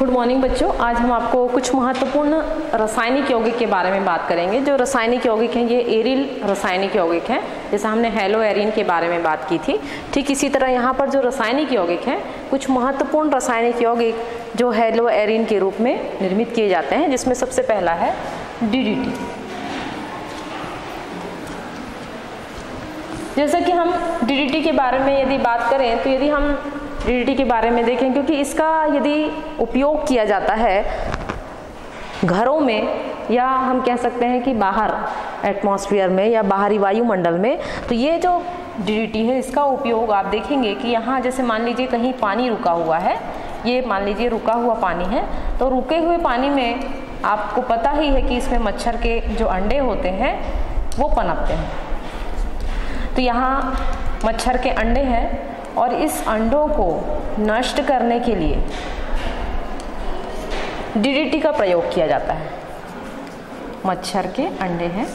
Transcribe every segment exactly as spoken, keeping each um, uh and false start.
Good morning बच्चों, आज हम आपको कुछ महत्वपूर्ण रासायनिक यौगिक के बारे में बात करेंगे। जो रासायनिक यौगिक हैं ये एरिल रासायनिक यौगिक हैं, जैसा हमने हेलो एरिन के बारे में बात की थी। ठीक इसी तरह यहाँ पर जो रासायनिक यौगिक हैं, कुछ महत्वपूर्ण रासायनिक यौगिक जो हेलो एरिन के रूप में निर्मित किए जाते हैं, जिसमें सबसे पहला है डी डी टी। जैसा कि हम डी डी टी के बारे में यदि बात करें तो यदि हम डी डी टी के बारे में देखें, क्योंकि इसका यदि उपयोग किया जाता है घरों में या हम कह सकते हैं कि बाहर एटमॉस्फेयर में या बाहरी वायुमंडल में, तो ये जो डी डी टी है इसका उपयोग आप देखेंगे कि यहाँ जैसे मान लीजिए कहीं पानी रुका हुआ है, ये मान लीजिए रुका हुआ पानी है, तो रुके हुए पानी में आपको पता ही है कि इसमें मच्छर के जो अंडे होते हैं वो पनपते हैं। तो यहाँ मच्छर के अंडे हैं और इस अंडों को नष्ट करने के लिए डी डी टी का प्रयोग किया जाता है। मच्छर के अंडे हैं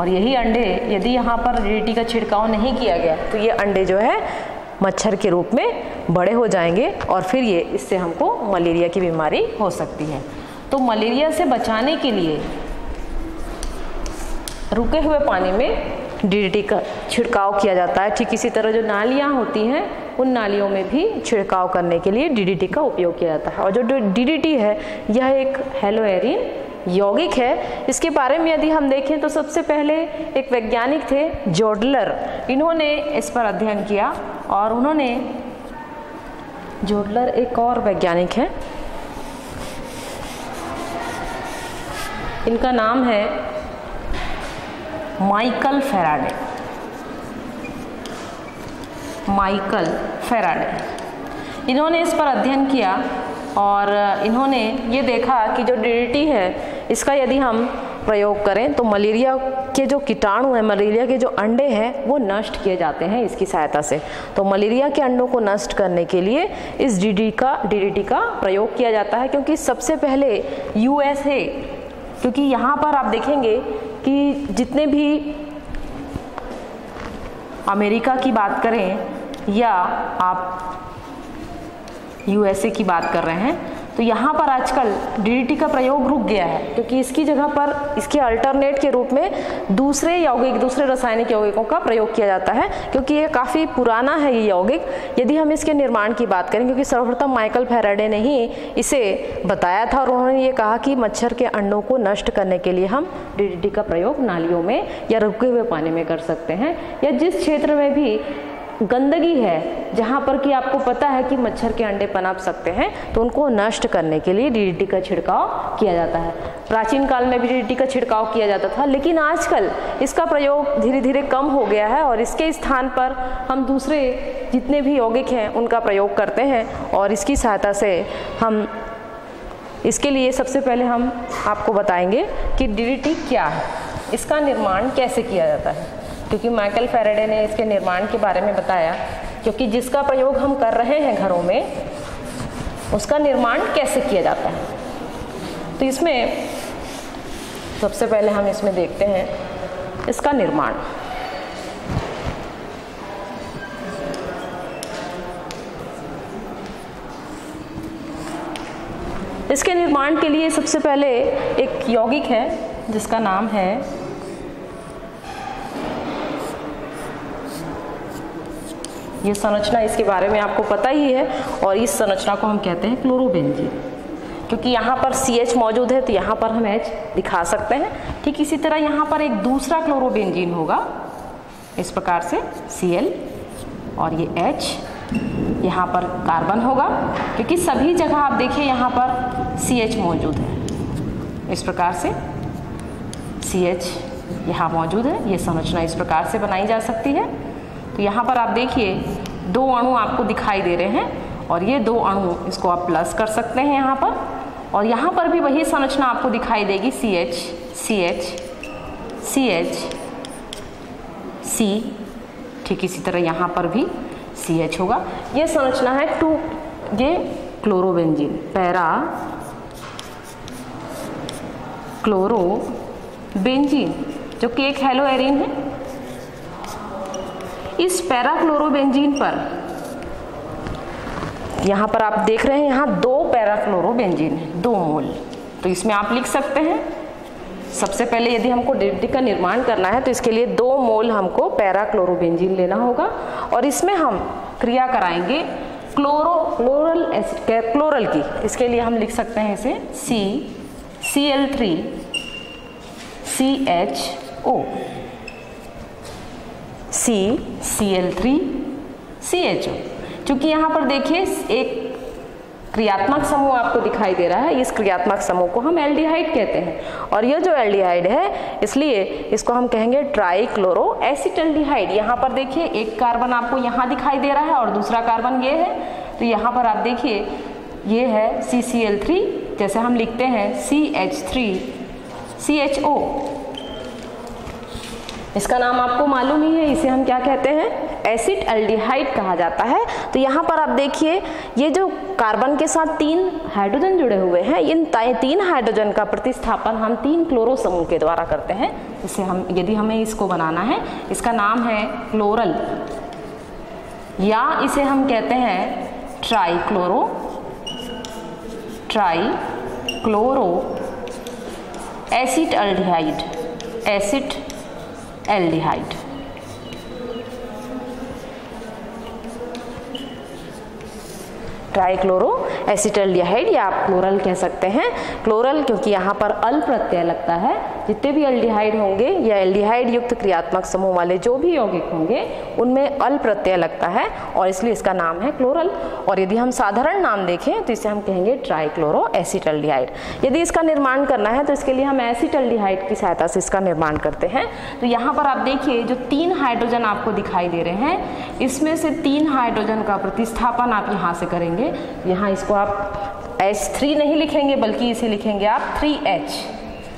और यही अंडे यदि यहाँ पर डी डी टी का छिड़काव नहीं किया गया तो ये अंडे जो है मच्छर के रूप में बड़े हो जाएंगे और फिर ये इससे हमको मलेरिया की बीमारी हो सकती है। तो मलेरिया से बचाने के लिए रुके हुए पानी में डी डी टी का छिड़काव किया जाता है। ठीक इसी तरह जो नालियाँ होती हैं उन नालियों में भी छिड़काव करने के लिए डी डी टी का उपयोग किया जाता है। और जो डी डी टी है यह एक हेलो एरिन यौगिक है। इसके बारे में यदि हम देखें तो सबसे पहले एक वैज्ञानिक थे जोडलर, इन्होंने इस पर अध्ययन किया और उन्होंने जोडलर एक और वैज्ञानिक हैं, इनका नाम है माइकल फैराडे। माइकल फैराडे इन्होंने इस पर अध्ययन किया और इन्होंने ये देखा कि जो डी डी टी है इसका यदि हम प्रयोग करें तो मलेरिया के जो कीटाणु हैं, मलेरिया के जो अंडे हैं वो नष्ट किए जाते हैं इसकी सहायता से। तो मलेरिया के अंडों को नष्ट करने के लिए इस डी डी टी का डी डी टी का प्रयोग किया जाता है, क्योंकि सबसे पहले यू एस ए, क्योंकि यहाँ पर आप देखेंगे कि जितने भी अमेरिका की बात करें या आप यू एस ए की बात कर रहे हैं तो यहाँ पर आजकल डी डी टी का प्रयोग रुक गया है, क्योंकि इसकी जगह पर इसके अल्टरनेट के रूप में दूसरे यौगिक दूसरे रासायनिक यौगिकों का प्रयोग किया जाता है, क्योंकि ये काफ़ी पुराना है ये यौगिक। यदि हम इसके निर्माण की बात करें, क्योंकि सर्वप्रथम माइकल फैराडे ने ही इसे बताया था और उन्होंने ये कहा कि मच्छर के अंडों को नष्ट करने के लिए हम डी डी टी का प्रयोग नालियों में या रुके हुए पानी में कर सकते हैं, या जिस क्षेत्र में भी गंदगी है जहाँ पर कि आपको पता है कि मच्छर के अंडे पनप सकते हैं तो उनको नष्ट करने के लिए डी डी टी का छिड़काव किया जाता है। प्राचीन काल में भी डी डी टी का छिड़काव किया जाता था, लेकिन आजकल इसका प्रयोग धीरे धीरे कम हो गया है और इसके स्थान पर हम दूसरे जितने भी यौगिक हैं उनका प्रयोग करते हैं और इसकी सहायता से हम इसके लिए सबसे पहले हम आपको बताएंगे कि डी डी टी क्या है, इसका निर्माण कैसे किया जाता है, क्योंकि माइकल फैराडे ने इसके निर्माण के बारे में बताया। क्योंकि जिसका प्रयोग हम कर रहे हैं घरों में उसका निर्माण कैसे किया जाता है, तो इसमें सबसे पहले हम इसमें देखते हैं इसका निर्माण। इसके निर्माण के लिए सबसे पहले एक यौगिक है जिसका नाम है ये संरचना, इसके बारे में आपको पता ही है, और इस संरचना को हम कहते हैं क्लोरोबेंजीन, क्योंकि यहाँ पर सी एच मौजूद है तो यहाँ पर हम H दिखा सकते हैं। ठीक इसी तरह यहाँ पर एक दूसरा क्लोरोबेंजीन होगा इस प्रकार से सी एल और ये H, यहाँ पर कार्बन होगा, क्योंकि सभी जगह आप देखिए यहाँ पर सी एच मौजूद है, इस प्रकार से सी एच यहाँ मौजूद है। ये संरचना इस प्रकार से बनाई जा सकती है। तो यहाँ पर आप देखिए दो अणु आपको दिखाई दे रहे हैं और ये दो अणु इसको आप प्लस कर सकते हैं यहाँ पर, और यहाँ पर भी वही संरचना आपको दिखाई देगी C H C H C H C. ठीक इसी तरह यहाँ पर भी सी एच होगा। ये संरचना है टू, ये क्लोरोबेंजीन पैरा क्लोरोबेंजीन जो कि एक हेलो एरिन है। इस पैराक्लोरोबेंजीन पर यहाँ पर आप देख रहे हैं यहाँ दो पैराफ्लोरोबेंजीन है, दो मोल। तो इसमें आप लिख सकते हैं, सबसे पहले यदि हमको डीडीटी का निर्माण करना है तो इसके लिए दो मोल हमको पैराक्लोरोबेंजीन लेना होगा और इसमें हम क्रिया कराएंगे क्लोरो क्लोरल एसिड क्लोरल की। इसके लिए हम लिख सकते हैं इसे C C L three C H O C C L three C H O. चूँकि यहाँ पर देखिए एक क्रियात्मक समूह आपको दिखाई दे रहा है, इस क्रियात्मक समूह को हम एल्डिहाइड कहते हैं और यह जो एल्डिहाइड है इसलिए इसको हम कहेंगे ट्राईक्लोरो एसिटल्डिहाइड। यहाँ पर देखिए एक कार्बन आपको यहाँ दिखाई दे रहा है और दूसरा कार्बन ये है, तो यहाँ पर आप देखिए ये है सी सी एल थ्री, जैसे हम लिखते हैं C H three C H O. इसका नाम आपको मालूम ही है, इसे हम क्या कहते हैं, एसिड एल्डिहाइड कहा जाता है। तो यहाँ पर आप देखिए ये जो कार्बन के साथ तीन हाइड्रोजन जुड़े हुए हैं, इन तीन हाइड्रोजन का प्रतिस्थापन हम तीन क्लोरो समूह के द्वारा करते हैं। इसे हम यदि हमें इसको बनाना है, इसका नाम है क्लोरल या इसे हम कहते हैं trichloro trichloro acid aldehyde acid aldehyde. Trichloro acetaldehyde या आप क्लोरल कह सकते हैं। क्लोरल क्योंकि यहाँ पर अल प्रत्यय लगता है, जितने भी एल्डिहाइड होंगे या एल्डिहाइड युक्त क्रियात्मक समूह वाले जो भी यौगिक होंगे उनमें अल प्रत्यय लगता है और इसलिए इसका नाम है क्लोरल। और यदि हम साधारण नाम देखें तो इसे हम कहेंगे ट्राईक्लोरो एसिटल्डिहाइड। यदि इसका निर्माण करना है तो इसके लिए हम एसिटल्डिहाइड की सहायता से इसका निर्माण करते हैं। तो यहाँ पर आप देखिए जो तीन हाइड्रोजन आपको दिखाई दे रहे हैं, इसमें से तीन हाइड्रोजन का प्रतिस्थापन आप यहाँ से करेंगे। यहाँ इसको आप एच थ्री नहीं लिखेंगे बल्कि इसे लिखेंगे आप थ्री एच।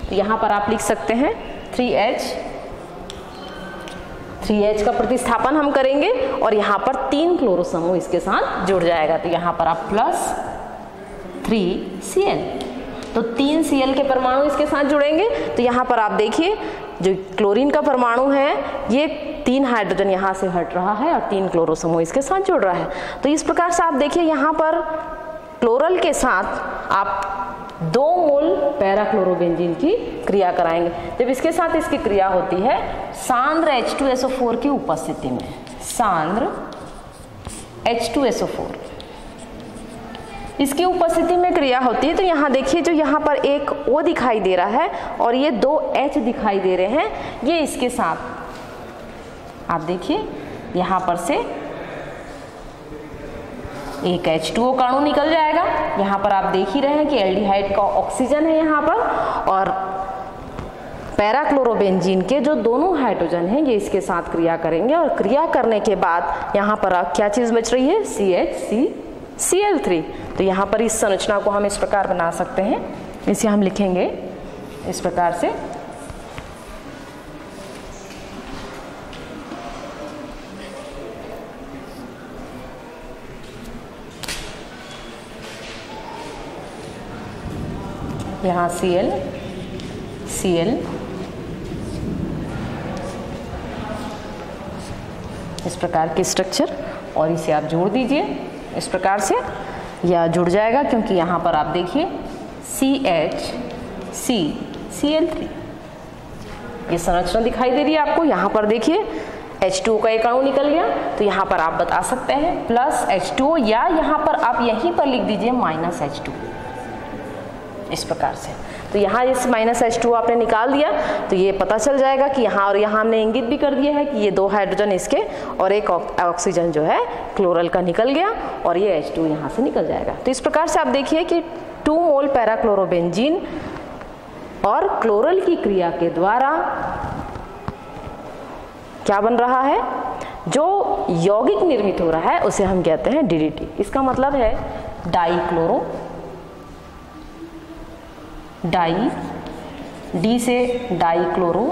तो यहाँ पर आप लिख सकते हैं थ्री एच थ्री एच का प्रतिस्थापन हम करेंगे और यहाँ पर तीन क्लोरो समूह इसके साथ जुड़ जाएगा। तो यहाँ पर आप प्लस थ्री सी एल, तो तीन सी एल के परमाणु इसके साथ जुड़ेंगे। तो यहाँ पर आप देखिए जो क्लोरीन का परमाणु है ये तीन हाइड्रोजन यहाँ से हट रहा है और तीन क्लोरो समूह इसके साथ जुड़ रहा है। तो इस प्रकार से आप देखिए यहाँ पर क्लोरल के साथ आप दो मोल पैराक्लोरोबेंजीन की क्रिया कराएंगे। जब इसके साथ इसकी क्रिया होती है सांद्र H two S O four की उपस्थिति में, सांद्र H two S O four इसकी उपस्थिति में क्रिया होती है। तो यहाँ देखिए जो यहाँ पर एक O दिखाई दे रहा है और ये दो H दिखाई दे रहे हैं, ये इसके साथ आप देखिए यहाँ पर से एक एच टू ओ अणु निकल जाएगा। यहाँ पर आप देख ही रहे हैं कि एल्डिहाइड का ऑक्सीजन है यहाँ पर और पैराक्लोरोबेंजीन के जो दोनों हाइड्रोजन हैं ये इसके साथ क्रिया करेंगे और क्रिया करने के बाद यहाँ पर आप क्या चीज़ बच रही है, C H C C L three. तो यहाँ पर इस संरचना को हम इस प्रकार बना सकते हैं, इसे हम लिखेंगे इस प्रकार से यहाँ सी एल सी एल। इस प्रकार के स्ट्रक्चर और इसे आप जोड़ दीजिए इस प्रकार से, यह जुड़ जाएगा क्योंकि यहाँ पर आप देखिए C H C C L three ये संरचना दिखाई दे रही है आपको। यहाँ पर देखिए एच टू ओ का एक अणु निकल गया, तो यहाँ पर आप बता सकते हैं प्लस एच टू ओ या यहाँ पर आप यहीं पर लिख दीजिए माइनस एच टू ओ इस प्रकार से। तो यहाँ इस माइनस एच टू आपने निकाल दिया तो ये पता चल जाएगा कि यहाँ और यहाँ हमने इंगित भी कर दिया है कि ये दो हाइड्रोजन इसके और एक ऑक्सीजन जो है क्लोरल का निकल गया और ये एच टू यहाँ से निकल जाएगा। तो इस प्रकार से आप देखिए कि टू मोल पैराक्लोरोबेंजीन और क्लोरल की क्रिया के द्वारा क्या बन रहा है, जो यौगिक निर्मित हो रहा है उसे हम कहते हैं डी डी टी। इसका मतलब है डाईक्लोरो, डाई डी से डाईक्लोरो,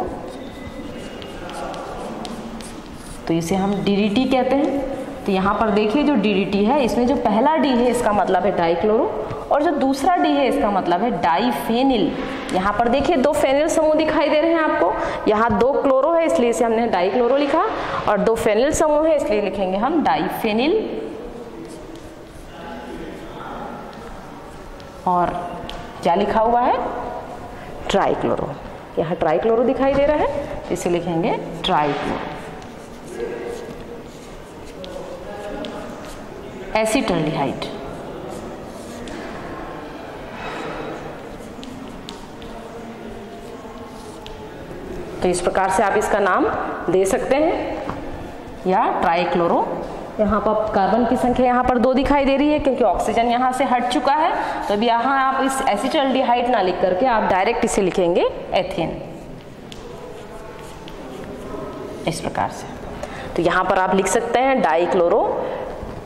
तो इसे हम डी डी टी कहते हैं। तो यहाँ पर देखिए जो डी डी टी है इसमें जो पहला डी है इसका मतलब है डाईक्लोरो और जो दूसरा डी है इसका मतलब है डाईफेनिल। यहाँ पर देखिए दो फेनिल समूह दिखाई दे रहे हैं आपको, यहाँ दो क्लोरो है इसलिए इसे हमने डाईक्लोरो लिखा और दो फेनिल समूह है इसलिए लिखेंगे हम डाईफेनिल और क्या लिखा हुआ है, ट्राइक्लोरो। यहाँ ट्राइक्लोरो दिखाई दे रहा है, इसे लिखेंगे ट्राइक्लोरो। एसिटल्डिहाइड, तो इस प्रकार से आप इसका नाम दे सकते हैं, या ट्राइक्लोरो। यहाँ पर कार्बन की संख्या यहाँ पर दो दिखाई दे रही है क्योंकि ऑक्सीजन यहाँ से हट चुका है, तो अब यहाँ आप इस एसिटल्डिहाइड ना लिख करके आप डायरेक्ट इसे लिखेंगे एथेन, इस प्रकार से। तो यहाँ पर आप लिख सकते हैं dichloro,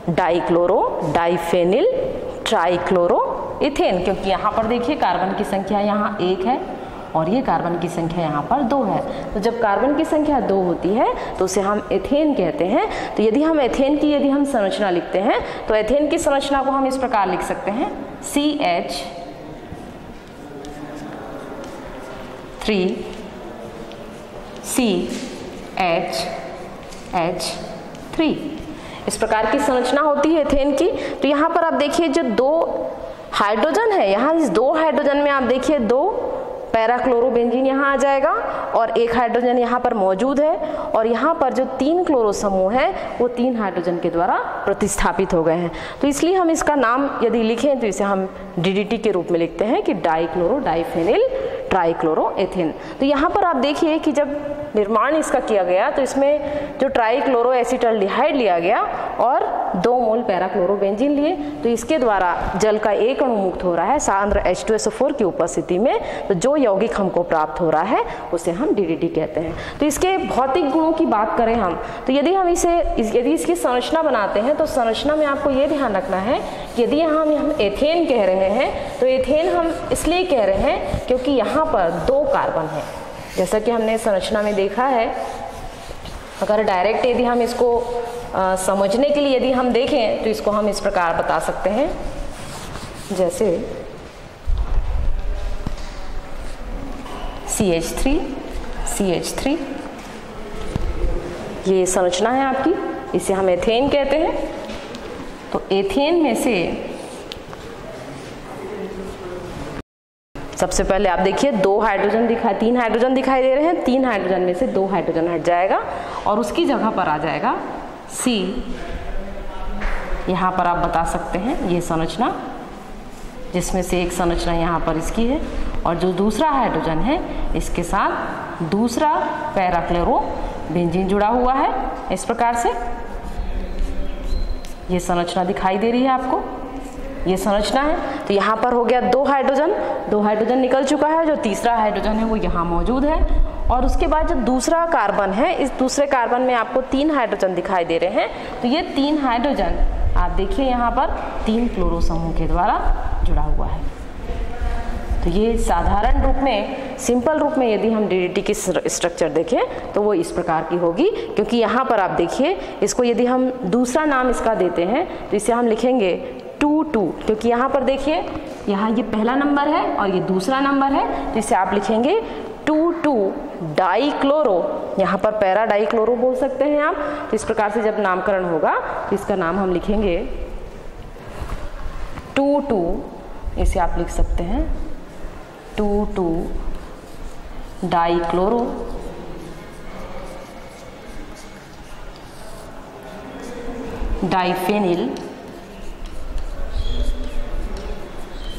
dichloro, diphenyl, trichloro, ethane, क्योंकि यहाँ पर देखिए कार्बन की संख्या यहाँ एक है और ये कार्बन की संख्या यहाँ पर दो है, तो जब कार्बन की संख्या दो होती है तो उसे हम एथेन कहते हैं। तो यदि हम एथेन की यदि हम संरचना लिखते हैं तो एथेन की संरचना को हम इस प्रकार लिख सकते हैं, C H three C H H three, इस प्रकार की संरचना होती है एथेन की। तो यहाँ पर आप देखिए जो दो हाइड्रोजन है, यहाँ इस दो हाइड्रोजन में आप देखिए दो पैराक्लोरोबेंजीन यहाँ आ जाएगा और एक हाइड्रोजन यहाँ पर मौजूद है, और यहाँ पर जो तीन क्लोरो समूह हैं वो तीन हाइड्रोजन के द्वारा प्रतिस्थापित हो गए हैं। तो इसलिए हम इसका नाम यदि लिखें तो इसे हम डीडीटी के रूप में लिखते हैं कि डाइक्लोरो, डाइफेनिल, ट्राइक्लोरो, एथेन। तो यहाँ पर आप देखिए कि जब निर्माण इसका किया गया तो इसमें जो ट्राइक्लोरो एसिटल्डिहाइड लिया गया और दो मोल पैराक्लोरोबेंजीन लिए, तो इसके द्वारा जल का एक अणु मुक्त हो रहा है सांद्र H two S O four की उपस्थिति में, तो जो यौगिक हमको प्राप्त हो रहा है उसे हम डीडीटी कहते हैं। तो इसके भौतिक गुणों की बात करें हम, तो यदि हम इसे यदि इसकी संरचना बनाते हैं तो संरचना में आपको ये ध्यान रखना है कि यदि हम हम एथेन कह रहे हैं तो एथेन हम इसलिए कह रहे हैं क्योंकि यहाँ पर दो कार्बन है, जैसा कि हमने संरचना में देखा है। अगर डायरेक्ट यदि हम इसको आ, समझने के लिए यदि हम देखें तो इसको हम इस प्रकार बता सकते हैं, जैसे C H three C H three, ये संरचना है आपकी, इसे हम एथेन कहते हैं। तो एथेन में से सबसे पहले आप देखिए दो हाइड्रोजन दिखा तीन हाइड्रोजन दिखाई दे रहे हैं, तीन हाइड्रोजन में से दो हाइड्रोजन हट जाएगा और उसकी जगह पर आ जाएगा सी। यहाँ पर आप बता सकते हैं ये संरचना, जिसमें से एक संरचना यहाँ पर इसकी है और जो दूसरा हाइड्रोजन है इसके साथ दूसरा पैराक्लोरोबेंजीन जुड़ा हुआ है, इस प्रकार से ये संरचना दिखाई दे रही है आपको, ये संरचना है। तो यहाँ पर हो गया दो हाइड्रोजन, दो हाइड्रोजन निकल चुका है, जो तीसरा हाइड्रोजन है वो यहाँ मौजूद है, और उसके बाद जो दूसरा कार्बन है, इस दूसरे कार्बन में आपको तीन हाइड्रोजन दिखाई दे रहे हैं, तो ये तीन हाइड्रोजन आप देखिए यहाँ पर तीन क्लोरो समूह के द्वारा जुड़ा हुआ है। तो ये साधारण रूप में, सिंपल रूप में यदि हम डीडीटी की स्ट्रक्चर देखें तो वो इस प्रकार की होगी, क्योंकि यहाँ पर आप देखिए इसको यदि हम दूसरा नाम इसका देते हैं तो इसे हम लिखेंगे टू टू, क्योंकि यहाँ पर देखिए यहाँ ये पहला नंबर है और ये दूसरा नंबर है, तो इसे आप लिखेंगे टू टू डाइक्लोरो, यहाँ पर पैरा डाइक्लोरो बोल सकते हैं आप। तो इस प्रकार से जब नामकरण होगा तो इसका नाम हम लिखेंगे टू टू, इसे आप लिख सकते हैं two two dichloro, diphenyl,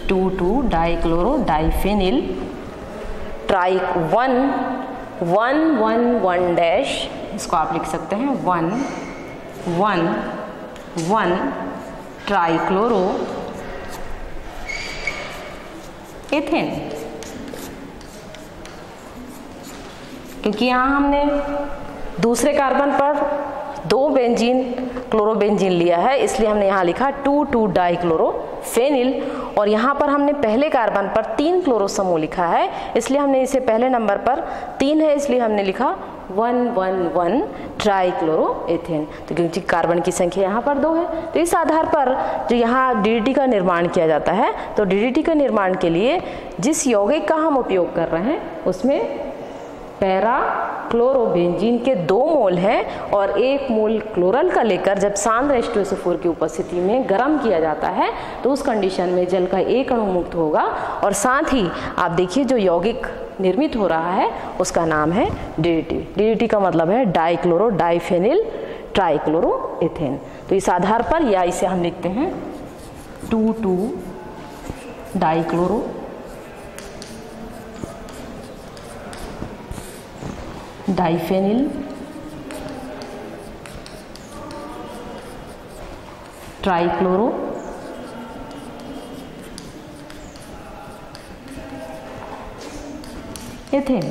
two two dichloro, diphenyl, ट्राइक one one one one dash, इसको आप लिख सकते हैं one one one trichloro, ethane, क्योंकि यहाँ हमने दूसरे कार्बन पर दो बेंजीन क्लोरोबेंजीन लिया है, इसलिए हमने यहाँ लिखा टू टू डाइक्लोरोफेनिल, और यहाँ पर हमने पहले कार्बन पर तीन क्लोरो समूह लिखा है, इसलिए हमने इसे पहले नंबर पर तीन है इसलिए हमने लिखा वन वन वन ट्राइक्लोरोएथेन, तो क्योंकि कार्बन की संख्या यहाँ पर दो है। तो इस आधार पर जो यहाँ डीडीटी का निर्माण किया जाता है, तो डीडीटी के निर्माण के लिए जिस यौगिक का हम उपयोग कर रहे हैं उसमें पैरा क्लोरोबेंजीन के दो मोल हैं और एक मोल क्लोरल का लेकर जब शांत H two S O four की उपस्थिति में गर्म किया जाता है तो उस कंडीशन में जल का एक अणु मुक्त होगा और साथ ही आप देखिए जो यौगिक निर्मित हो रहा है उसका नाम है डीडीटी। डीडीटी का मतलब है डाइक्लोरो डाइफेनिल ट्राइक्लोरोएथेन। तो इस आधार पर या इसे हम लिखते हैं two two dichloro diphenyl trichloro ethane.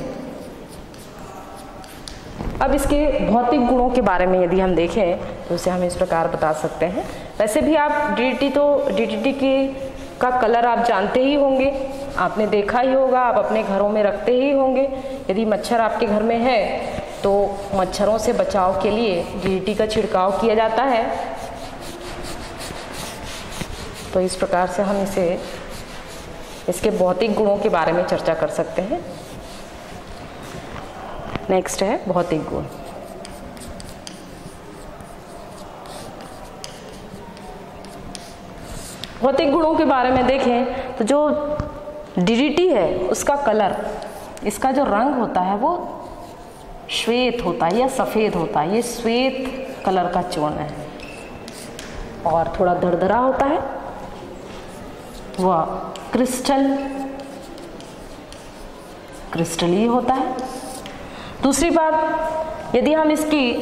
अब इसके भौतिक गुणों के बारे में यदि हम देखें तो उसे हम इस प्रकार बता सकते हैं। वैसे भी आप डीडीटी तो डीडीटी के का कलर आप जानते ही होंगे, आपने देखा ही होगा, आप अपने घरों में रखते ही होंगे। यदि मच्छर आपके घर में है तो मच्छरों से बचाव के लिए डीडीटी का छिड़काव किया जाता है। तो इस प्रकार से हम इसे इसके भौतिक गुणों के बारे में चर्चा कर सकते हैं। नेक्स्ट है भौतिक गुण। भौतिक गुणों के बारे में देखें तो जो डीडीटी है उसका कलर, इसका जो रंग होता है वो श्वेत होता है या सफ़ेद होता है। ये श्वेत कलर का चूर्ण है और थोड़ा दरदरा होता है। वह क्रिस्टल क्रिस्टलीय होता है। दूसरी बात, यदि हम इसकी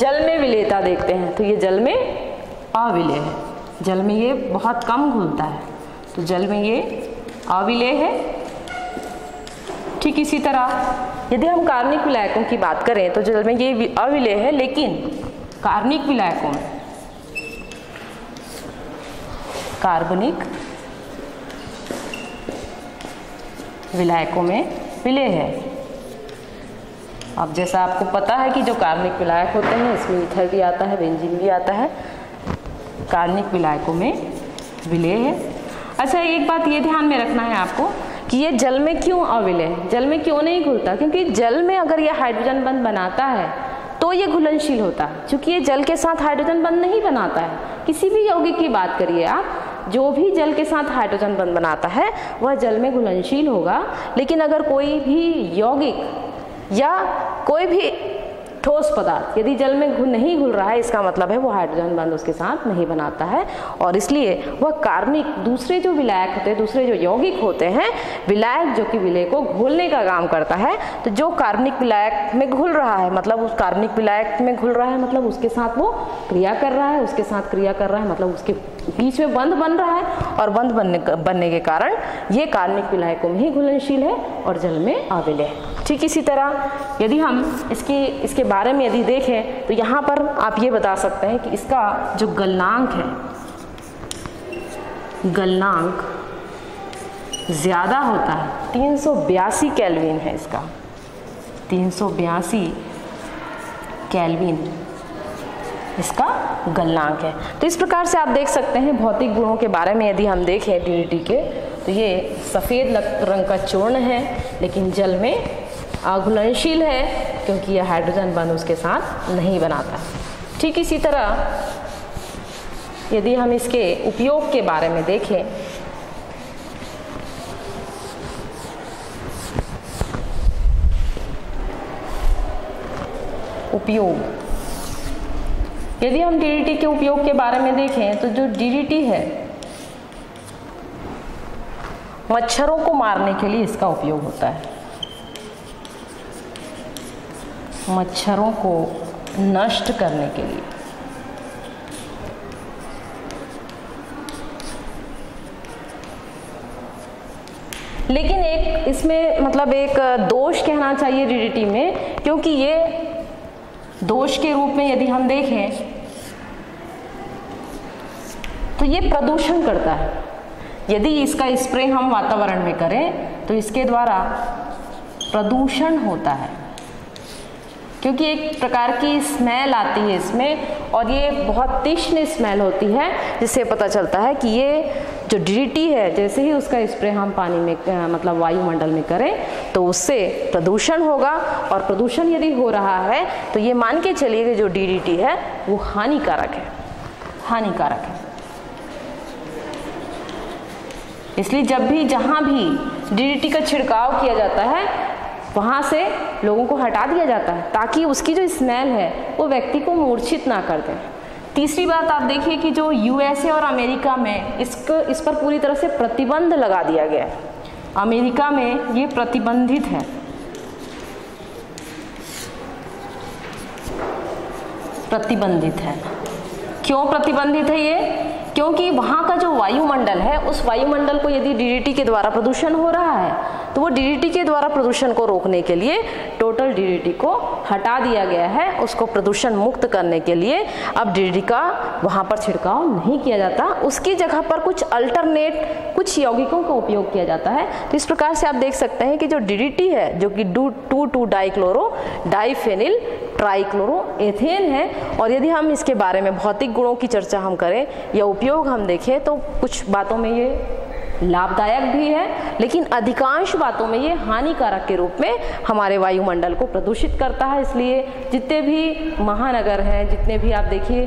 जल में विलेयता देखते हैं तो ये जल में अविलेय है। जल में ये बहुत कम घुलता है तो जल में ये अविलेय है। ठीक इसी तरह यदि हम कार्बनिक विलायकों की बात करें तो जल में ये अविलेय है, लेकिन कार्बनिक विलायकों में कार्बनिक विलायकों में विलेय है। अब जैसा आपको पता है कि जो कार्बनिक विलायक होते हैं इसमें ईथर भी आता है, बेंजीन भी आता है। कार्बनिक विलायकों में विलेय है। अच्छा, एक बात ये ध्यान में रखना है आपको कि ये जल में क्यों अविलेय, जल में क्यों नहीं घुलता, क्योंकि जल में अगर ये हाइड्रोजन बंध बनाता है तो ये घुलनशील होता है। चूँकि ये जल के साथ हाइड्रोजन बंध नहीं बनाता है। किसी भी यौगिक की बात करिए आप, जो भी जल के साथ हाइड्रोजन बंध बनाता है वह जल में घुलनशील होगा। लेकिन अगर कोई भी यौगिक या कोई भी ठोस पदार्थ यदि जल में घुल नहीं घुल रहा है, इसका मतलब है वो हाइड्रोजन बंध उसके साथ नहीं बनाता है और इसलिए वह कार्बनिक दूसरे जो विलायक होते हैं, दूसरे जो यौगिक होते हैं, विलायक जो कि विलेय को घोलने का काम करता है। तो जो कार्बनिक विलायक में घुल रहा है मतलब उस कार्बनिक विलायक में घुल रहा है मतलब उसके साथ वो क्रिया कर रहा है, उसके साथ क्रिया कर रहा है मतलब उसके बीच में बंध बन रहा है और बंध बनने बनने के कारण ये कार्बनिक विलायकों में ही घुलनशील है और जल में अविलेय है। ठीक इसी तरह यदि हम इसकी इसके बारे में यदि देखें तो यहाँ पर आप ये बता सकते हैं कि इसका जो गलनांक है, गलनांक ज़्यादा होता है। तीन सौ बयासी केल्विन है इसका, तीन सौ बयासी केल्विन इसका गलनांक है। तो इस प्रकार से आप देख सकते हैं भौतिक गुणों के बारे में यदि हम देखें डीडीटी के, तो ये सफ़ेद रंग का चूर्ण है लेकिन जल में घुलनशील है क्योंकि यह हाइड्रोजन बंध उसके साथ नहीं बनाता। ठीक इसी तरह यदि हम इसके उपयोग के बारे में देखें उपयोग यदि हम डीडीटी के उपयोग के बारे में देखें तो जो डीडीटी है मच्छरों को मारने के लिए इसका उपयोग होता है। मच्छरों को नष्ट करने के लिए लेकिन एक इसमें मतलब एक दोष कहना चाहिए डीडीटी में, क्योंकि ये दोष के रूप में यदि हम देखें तो ये प्रदूषण करता है। यदि इसका स्प्रे हम वातावरण में करें तो इसके द्वारा प्रदूषण होता है क्योंकि एक प्रकार की स्मेल आती है इसमें और ये बहुत तीक्ष्ण स्मेल होती है जिससे पता चलता है कि ये जो डीडीटी है जैसे ही उसका स्प्रे हम पानी में मतलब वायुमंडल में करें तो उससे प्रदूषण होगा, और प्रदूषण यदि हो रहा है तो ये मान के चलिए कि जो डीडीटी है वो हानिकारक है, हानिकारक है। इसलिए जब भी जहाँ भी डीडीटी का छिड़काव किया जाता है वहाँ से लोगों को हटा दिया जाता है ताकि उसकी जो स्मेल है वो व्यक्ति को मूर्छित ना कर दे। तीसरी बात आप देखिए कि जो यूएसए और अमेरिका में इसको इस पर पूरी तरह से प्रतिबंध लगा दिया गया है। अमेरिका में ये प्रतिबंधित है। प्रतिबंधित है क्यों प्रतिबंधित है ये? क्योंकि वहाँ का जो वायुमंडल है उस वायुमंडल को यदि डीडीटी के द्वारा प्रदूषण हो रहा है तो वो डीडीटी के द्वारा प्रदूषण को रोकने के लिए टोटल डीडीटी को हटा दिया गया है। उसको प्रदूषण मुक्त करने के लिए अब डीडीटी का वहाँ पर छिड़काव नहीं किया जाता, उसकी जगह पर कुछ अल्टरनेट कुछ यौगिकों का उपयोग किया जाता है। तो इस प्रकार से आप देख सकते हैं कि जो डीडीटी है जो कि डू two two dichloro diphenyl trichloroethane है। और यदि हम इसके बारे में भौतिक गुणों की चर्चा हम करें या उपयोग हम देखें तो कुछ बातों में ये लाभदायक भी है लेकिन अधिकांश बातों में ये हानिकारक के रूप में हमारे वायुमंडल को प्रदूषित करता है। इसलिए जितने भी महानगर हैं, जितने भी आप देखिए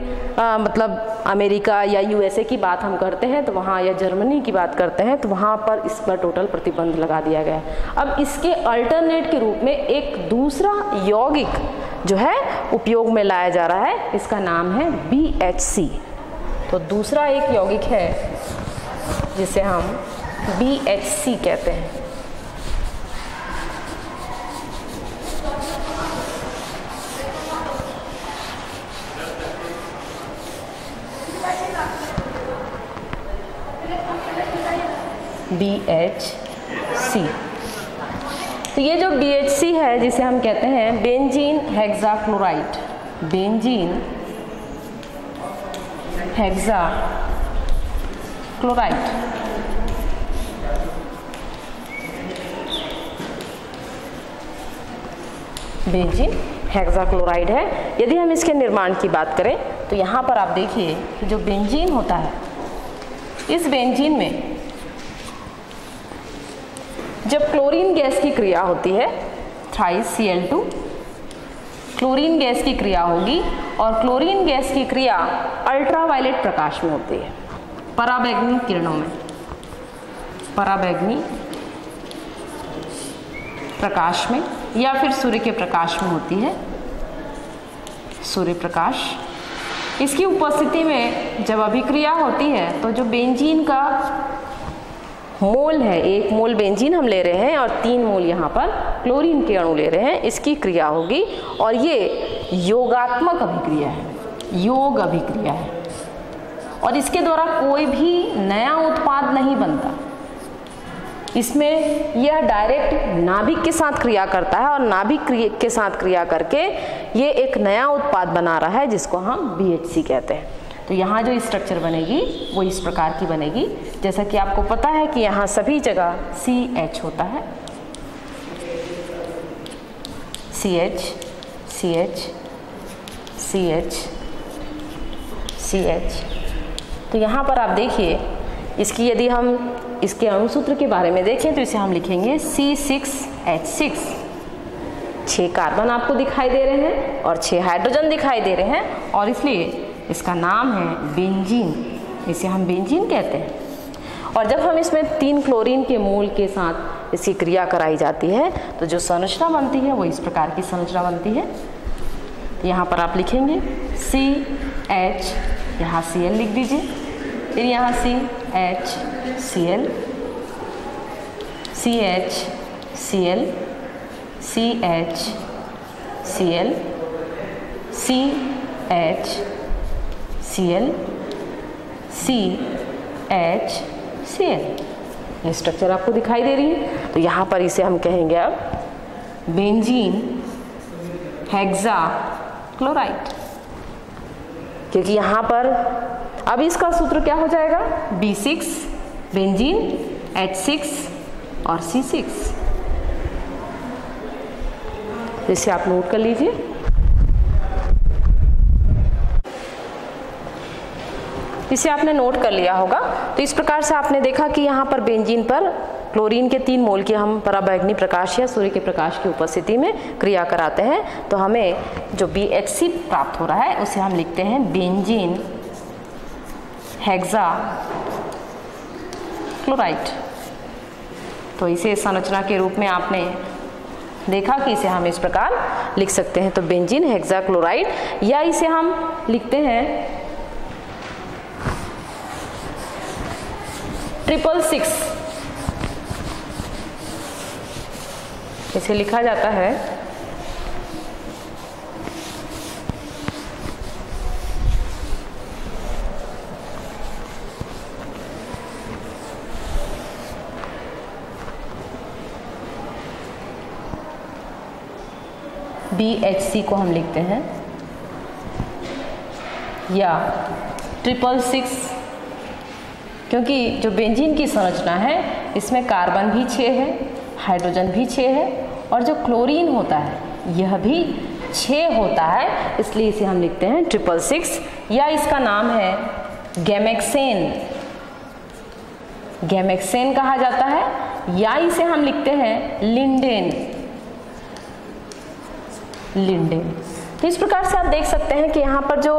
मतलब अमेरिका या यूएसए की बात हम करते हैं तो वहाँ, या जर्मनी की बात करते हैं तो वहाँ पर इस पर टोटल प्रतिबंध लगा दिया गया है। अब इसके अल्टरनेट के रूप में एक दूसरा यौगिक जो है उपयोग में लाया जा रहा है, इसका नाम है बी एच सी। तो दूसरा एक यौगिक है जिसे हम बी एच सी कहते हैं। बी एच सी तो ये जो बी एच सी है जिसे हम कहते हैं benzene hexachloride, benzene hexachloride, benzene hexachloride है। यदि हम इसके निर्माण की बात करें तो यहाँ पर आप देखिए कि जो बेंजीन होता है, इस बेंजीन में जब क्लोरीन गैस की क्रिया होती है thrice C L two, chlorine gas की क्रिया होगी और क्लोरीन गैस की क्रिया अल्ट्रावायलेट प्रकाश में होती है, पराबैंगनी किरणों में, पराबैंगनी प्रकाश में या फिर सूर्य के प्रकाश में होती है, सूर्य प्रकाश। इसकी उपस्थिति में जब अभिक्रिया होती है तो जो बेंजीन का मोल है, एक मोल बेंजीन हम ले रहे हैं और तीन मोल यहाँ पर क्लोरीन के अणु ले रहे हैं, इसकी क्रिया होगी और ये योगात्मक अभिक्रिया है, योग अभिक्रिया है और इसके द्वारा कोई भी नया उत्पाद नहीं बनता। इसमें यह डायरेक्ट नाभिक के साथ क्रिया करता है और नाभिक के साथ क्रिया करके ये एक नया उत्पाद बना रहा है जिसको हम बी एच सी कहते हैं। तो यहाँ जो स्ट्रक्चर बनेगी वो इस प्रकार की बनेगी। जैसा कि आपको पता है कि यहाँ सभी जगह सी एच होता है, C H C H C H C H. तो यहाँ पर आप देखिए इसकी, यदि हम इसके अणुसूत्र के बारे में देखें तो इसे हम लिखेंगे सी सिक्स एच सिक्स। छः कार्बन आपको दिखाई दे रहे हैं और छः हाइड्रोजन दिखाई दे रहे हैं और इसलिए इसका नाम है बेंजीन, इसे हम बेंजीन कहते हैं। और जब हम इसमें तीन क्लोरीन के मोल के साथ इसकी क्रिया कराई जाती है तो जो संरचना बनती है वो इस प्रकार की संरचना बनती है। यहाँ पर आप लिखेंगे सी एच, यहाँ सी एल लिख दीजिए, फिर यहाँ C H C L C H C L C H C L C H C L. ये स्ट्रक्चर आपको दिखाई दे रही है तो यहाँ पर इसे हम कहेंगे अब बेंजीन हेक्साक्लोराइड, क्योंकि यहाँ पर अब इसका सूत्र क्या हो जाएगा, B six benzene H six और सी सिक्स। इसे आप नोट कर लीजिए। जिसे आपने नोट कर लिया होगा। तो इस प्रकार से आपने देखा कि यहाँ पर बेंजीन पर क्लोरीन के तीन मोल की हम पराबैंगनी प्रकाश या सूर्य के प्रकाश की उपस्थिति में क्रिया कराते हैं, तो हमें जो बी एच सी प्राप्त हो रहा है उसे हम लिखते हैं बेंजीन हेक्सा क्लोराइड। तो इसे संरचना के रूप में आपने देखा कि इसे हम इस प्रकार लिख सकते हैं, तो बेंजीन हेक्सा क्लोराइड, या इसे हम लिखते हैं ट्रिपल सिक्स, इसे लिखा जाता है B H C को हम लिखते हैं या ट्रिपल सिक्स, क्योंकि जो बेंजीन की संरचना है इसमें कार्बन भी छः है, हाइड्रोजन भी छः है, और जो क्लोरीन होता है यह भी छः होता है, इसलिए इसे हम लिखते हैं ट्रिपल सिक्स, या इसका नाम है गैमेक्सेन, गैमेक्सेन कहा जाता है, या इसे हम लिखते हैं लिंडेन, लिंडेन। तो इस प्रकार से आप देख सकते हैं कि यहाँ पर जो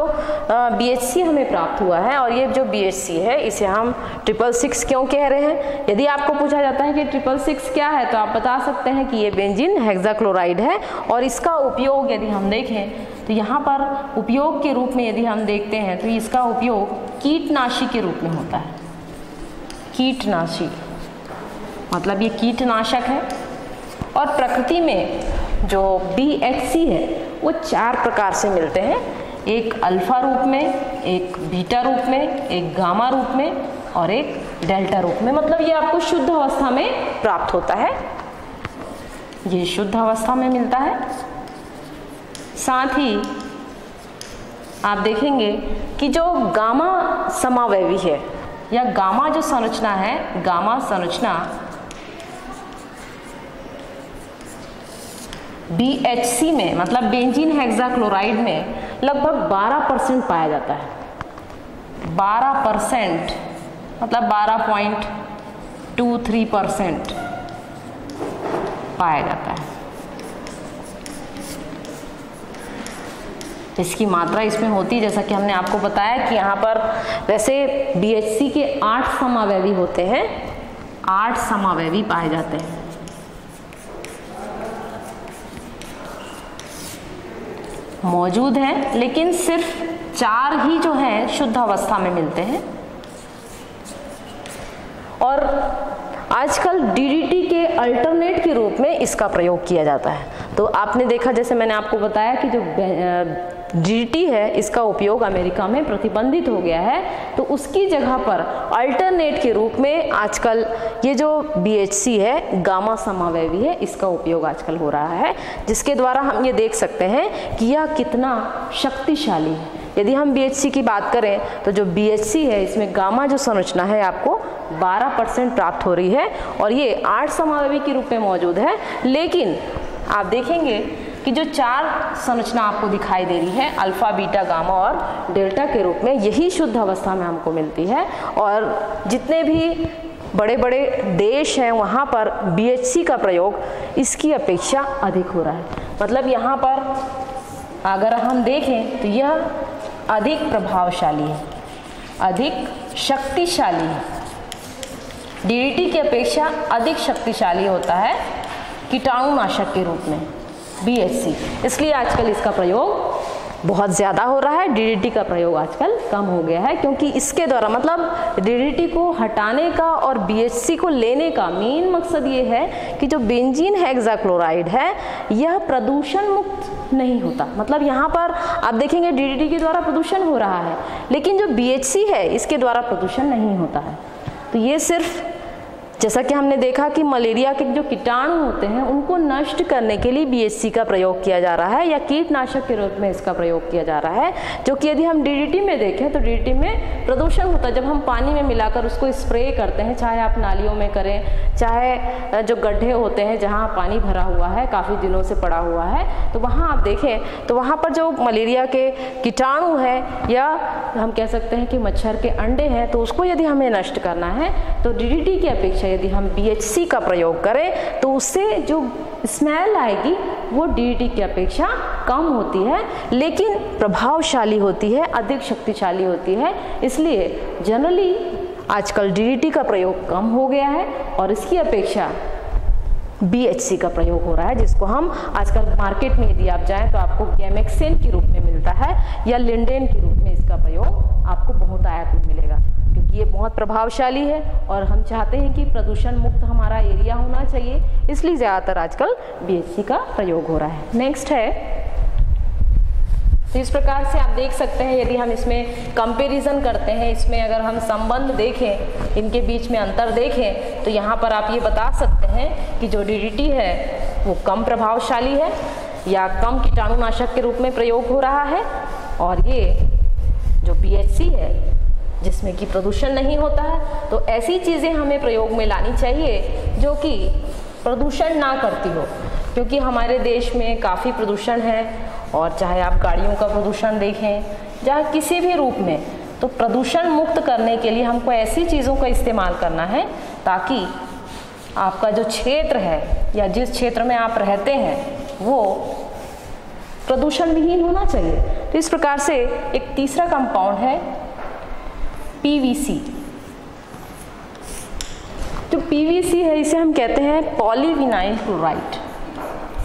B H C हमें प्राप्त हुआ है, और ये जो B H C है इसे हम ट्रिपल सिक्स क्यों कह रहे हैं। यदि आपको पूछा जाता है कि ट्रिपल सिक्स क्या है तो आप बता सकते हैं कि ये बेंजीन हेक्सा क्लोराइड है, और इसका उपयोग यदि हम देखें तो यहाँ पर उपयोग के रूप में यदि हम देखते हैं तो इसका उपयोग कीटनाशी के रूप में होता है। कीटनाशी मतलब ये कीटनाशक है, और प्रकृति में जो B H C है वो चार प्रकार से मिलते हैं, एक अल्फा रूप में, एक बीटा रूप में, एक गामा रूप में और एक डेल्टा रूप में। मतलब ये आपको शुद्ध अवस्था में प्राप्त होता है, ये शुद्ध अवस्था में मिलता है। साथ ही आप देखेंगे कि जो गामा समावयवी है या गामा जो संरचना है, गामा संरचना B H C में मतलब बेंजीन हेक्सा क्लोराइड में लगभग बारह परसेंट पाया जाता है, बारह परसेंट मतलब बारह पॉइंट दो तीन परसेंट पाया जाता है। इसकी मात्रा इसमें होती है, जैसा कि हमने आपको बताया कि यहाँ पर वैसे B H C के आठ समावयवी होते हैं, आठ समावयवी पाए जाते हैं। मौजूद हैं लेकिन सिर्फ चार ही जो हैं शुद्ध अवस्था में मिलते हैं। और आजकल D D T के अल्टरनेट के रूप में इसका प्रयोग किया जाता है। तो आपने देखा, जैसे मैंने आपको बताया कि जो D D T है इसका उपयोग अमेरिका में प्रतिबंधित हो गया है, तो उसकी जगह पर अल्टरनेट के रूप में आजकल ये जो B H C है गामा समावयवी है इसका उपयोग आजकल हो रहा है, जिसके द्वारा हम ये देख सकते हैं कि यह कितना शक्तिशाली है। यदि हम B H C की बात करें तो जो B H C है इसमें गामा जो संरचना है आपको बारह परसेंट प्राप्त हो रही है, और ये आठ समावयवी के रूप में मौजूद है। लेकिन आप देखेंगे कि जो चार संरचना आपको दिखाई दे रही है अल्फा, बीटा, गामा और डेल्टा के रूप में, यही शुद्ध अवस्था में हमको मिलती है। और जितने भी बड़े बड़े देश हैं वहाँ पर B H C का प्रयोग इसकी अपेक्षा अधिक हो रहा है। मतलब यहाँ पर अगर हम देखें तो यह अधिक प्रभावशाली है, अधिक शक्तिशाली है, D D T की अपेक्षा अधिक शक्तिशाली होता है कीटाणुनाशक के रूप में B H C, इसलिए आजकल इसका प्रयोग बहुत ज़्यादा हो रहा है। D D T का प्रयोग आजकल कम हो गया है, क्योंकि इसके द्वारा मतलब D D T को हटाने का और B H C को लेने का मेन मकसद ये है कि जो बेंजीन हेक्सा क्लोराइड है यह प्रदूषण मुक्त नहीं होता। मतलब यहाँ पर आप देखेंगे D D T के द्वारा प्रदूषण हो रहा है, लेकिन जो B H C है इसके द्वारा प्रदूषण नहीं होता है। तो ये सिर्फ जैसा कि हमने देखा कि मलेरिया के जो कीटाणु होते हैं उनको नष्ट करने के लिए बीएचसी का प्रयोग किया जा रहा है या कीटनाशक के रूप में इसका प्रयोग किया जा रहा है, जो कि यदि हम डीडीटी में देखें तो डीडीटी में प्रदूषण होता है। जब हम पानी में मिलाकर उसको स्प्रे करते हैं, चाहे आप नालियों में करें, चाहे जो गड्ढे होते हैं जहाँ पानी भरा हुआ है काफ़ी दिनों से पड़ा हुआ है, तो वहाँ आप देखें तो वहाँ पर जो मलेरिया के कीटाणु हैं या हम कह सकते हैं कि मच्छर के अंडे हैं, तो उसको यदि हमें नष्ट करना है तो डीडीटी की अपेक्षा यदि हम बीएचसी का प्रयोग करें तो उससे जो स्मेल आएगी वो डीडीटी की अपेक्षा कम होती है, लेकिन प्रभावशाली होती है, अधिक शक्तिशाली होती है। इसलिए जनरली आजकल डीडीटी का प्रयोग कम हो गया है और इसकी अपेक्षा बीएचसी का प्रयोग हो रहा है, जिसको हम आजकल मार्केट में यदि आप जाएं तो आपको गैमेक्सेन के रूप में मिलता है या लिंडेन के रूप में इसका प्रयोग आपको बहुत आयात में मिलेगा, क्योंकि ये बहुत प्रभावशाली है और हम चाहते हैं कि प्रदूषण मुक्त हमारा एरिया होना चाहिए, इसलिए ज़्यादातर आजकल बीएचसी का प्रयोग हो रहा है। नेक्स्ट है, तो इस प्रकार से आप देख सकते हैं यदि हम इसमें कंपैरिजन करते हैं, इसमें अगर हम संबंध देखें, इनके बीच में अंतर देखें, तो यहाँ पर आप ये बता सकते हैं कि जो डीडीटी है वो कम प्रभावशाली है या कम कीटाणुनाशक के रूप में प्रयोग हो रहा है, और ये जो बीएचसी है जिसमें कि प्रदूषण नहीं होता है, तो ऐसी चीज़ें हमें प्रयोग में लानी चाहिए जो कि प्रदूषण ना करती हो, क्योंकि हमारे देश में काफ़ी प्रदूषण है और चाहे आप गाड़ियों का प्रदूषण देखें या किसी भी रूप में, तो प्रदूषण मुक्त करने के लिए हमको ऐसी चीज़ों का इस्तेमाल करना है ताकि आपका जो क्षेत्र है या जिस क्षेत्र में आप रहते हैं वो प्रदूषण विहीन होना चाहिए। तो इस प्रकार से एक तीसरा कंपाउंड है पीवीसी। जो पीवीसी है इसे हम कहते हैं polyvinyl chloride,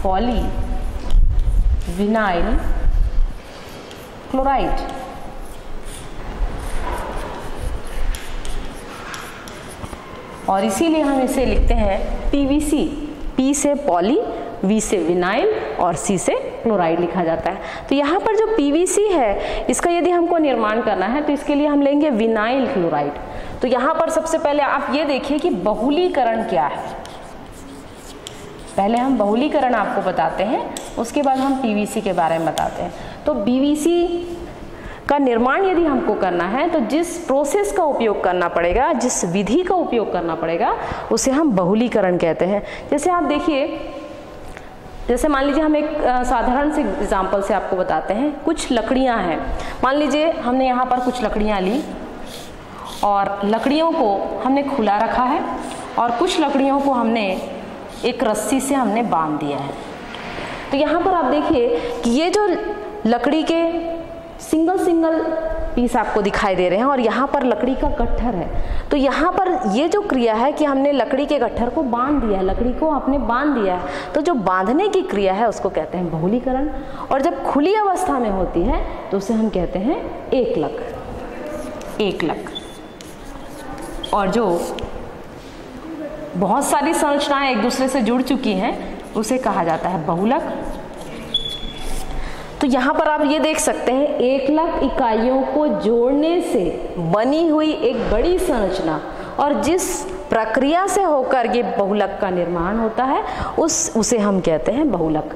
polyvinyl chloride. और इसीलिए हम इसे लिखते हैं पीवीसी, पी से पॉली, वी से विनाइल और सी से क्लोराइड लिखा जाता है। तो यहाँ पर जो पीवीसी है इसका यदि हमको निर्माण करना है तो इसके लिए हम लेंगे विनाइल क्लोराइड। तो यहाँ पर सबसे पहले आप ये देखिए कि बहुलीकरण क्या है, पहले हम बहुलीकरण आपको बताते हैं, उसके बाद हम पीवीसी के बारे में बताते हैं। तो पीवीसी का निर्माण यदि हमको करना है तो जिस प्रोसेस का उपयोग करना पड़ेगा, जिस विधि का उपयोग करना पड़ेगा उसे हम बहुलीकरण कहते हैं। जैसे आप देखिए, जैसे मान लीजिए हम एक साधारण से एग्जाम्पल से आपको बताते हैं, कुछ लकड़ियाँ हैं, मान लीजिए हमने यहाँ पर कुछ लकड़ियाँ ली और लकड़ियों को हमने खुला रखा है और कुछ लकड़ियों को हमने एक रस्सी से हमने बांध दिया है। तो यहाँ पर आप देखिए कि ये जो लकड़ी के सिंगल सिंगल पीस आपको दिखाई दे रहे हैं और यहाँ पर लकड़ी का गट्ठर है, तो यहाँ पर ये जो क्रिया है कि हमने लकड़ी के गट्ठर को बांध दिया है, लकड़ी को आपने बांध दिया है, तो जो बांधने की क्रिया है उसको कहते हैं बहुलीकरण। और जब खुली अवस्था में होती है तो उसे हम कहते हैं एकलक, एकलक। और जो बहुत सारी संरचनाएं एक दूसरे से जुड़ चुकी हैं उसे कहा जाता है बहुलक। तो यहाँ पर आप ये देख सकते हैं एक लाख इकाइयों को जोड़ने से बनी हुई एक बड़ी संरचना, और जिस प्रक्रिया से होकर ये बहुलक का निर्माण होता है उस उसे हम कहते हैं बहुलक,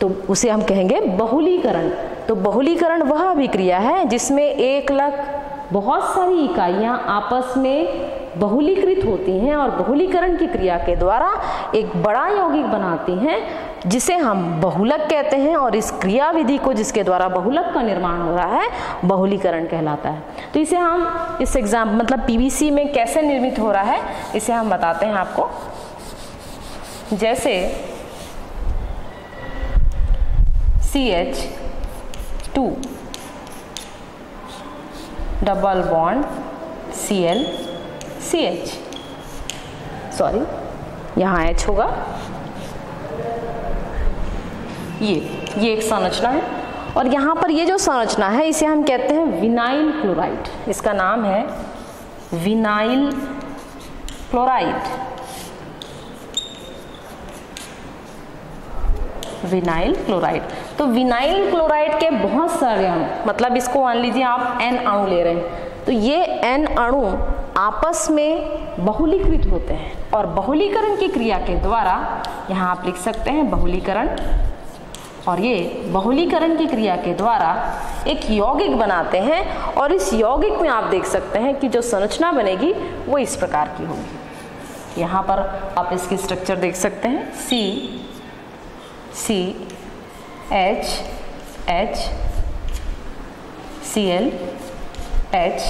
तो उसे हम कहेंगे बहुलीकरण। तो बहुलीकरण वह अभिक्रिया है जिसमें एक लाख बहुत सारी इकाइयाँ आपस में बहुलीकृत होती हैं और बहुलीकरण की क्रिया के द्वारा एक बड़ा यौगिक बनाती हैं जिसे हम बहुलक कहते हैं, और इस क्रियाविधि को जिसके द्वारा बहुलक का निर्माण हो रहा है बहुलीकरण कहलाता है। तो इसे हम इस एग्जाम मतलब पीवीसी में कैसे निर्मित हो रहा है इसे हम बताते हैं आपको। जैसे C H two double bond C L C H sorry यहाँ एच होगा, ये ये एक संरचना है और यहाँ पर ये जो संरचना है इसे हम कहते हैं विनाइल क्लोराइड, इसका नाम है विनाइल क्लोराइड, विनाइल क्लोराइड। तो विनाइल क्लोराइड के बहुत सारे अणु, मतलब इसको मान लीजिए आप एन अणु ले रहे हैं, तो ये एन अणु आपस में बहुलीकृत होते हैं और बहुलीकरण की क्रिया के द्वारा, यहाँ आप लिख सकते हैं बहुलीकरण, और ये बहुलीकरण की क्रिया के द्वारा एक यौगिक बनाते हैं। और इस यौगिक में आप देख सकते हैं कि जो संरचना बनेगी वो इस प्रकार की होगी। यहाँ पर आप इसकी स्ट्रक्चर देख सकते हैं, C C H H Cl H,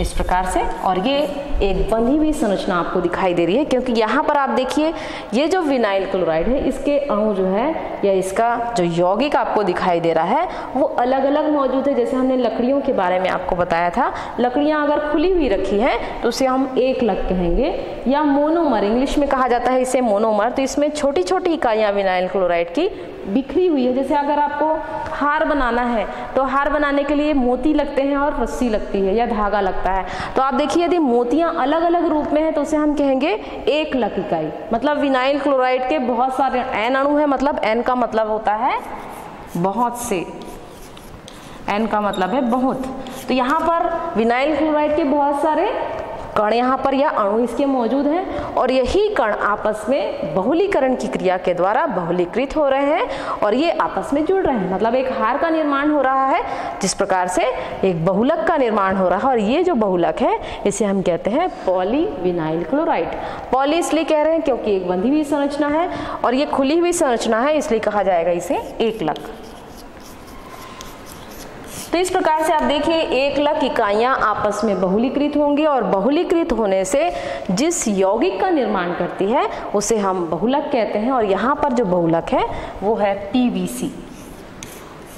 इस प्रकार से, और ये एक बंधी हुई संरचना आपको दिखाई दे रही है, क्योंकि यहाँ पर आप देखिए ये जो विनाइल क्लोराइड है इसके अणु जो है या इसका जो यौगिक आपको दिखाई दे रहा है वो अलग अलग मौजूद है। जैसे हमने लकड़ियों के बारे में आपको बताया था, लकड़ियाँ अगर खुली हुई रखी हैं तो उसे हम एक लग कहेंगे या मोनोमर, इंग्लिश में कहा जाता है इसे मोनोमर। तो इसमें छोटी छोटी इकाइयाँ विनाइल क्लोराइड की बिखरी हुई है। जैसे अगर आपको हार बनाना है तो हार बनाने के लिए मोती लगते हैं और रस्सी लगती है या धागा लगता है। तो आप देखिए यदि मोतियाँ अलग अलग रूप में हैं तो उसे हम कहेंगे एक लक इकाई। मतलब विनाइल क्लोराइड के बहुत सारे एन अणु है, मतलब एन का मतलब होता है बहुत से, एन का मतलब है बहुत। तो यहाँ पर विनाइल क्लोराइड के बहुत सारे कण यहाँ पर या अणु इसके मौजूद हैं और यही कण आपस में बहुलीकरण की क्रिया के द्वारा बहुलीकृत हो रहे हैं और ये आपस में जुड़ रहे हैं। मतलब एक हार का निर्माण हो रहा है, जिस प्रकार से एक बहुलक का निर्माण हो रहा है। और ये जो बहुलक है इसे हम कहते हैं पॉलीविनाइल क्लोराइड। पॉली इसलिए कह रहे हैं क्योंकि एक बंधी हुई संरचना है और ये खुली हुई संरचना है, इसलिए कहा जाएगा इसे एकलक। तो इस प्रकार से आप देखिए एक लक इकाइयाँ आपस में बहुलीकृत होंगी और बहुलीकृत होने से जिस यौगिक का निर्माण करती है उसे हम बहुलक कहते हैं। और यहाँ पर जो बहुलक है वो है पीवीसी,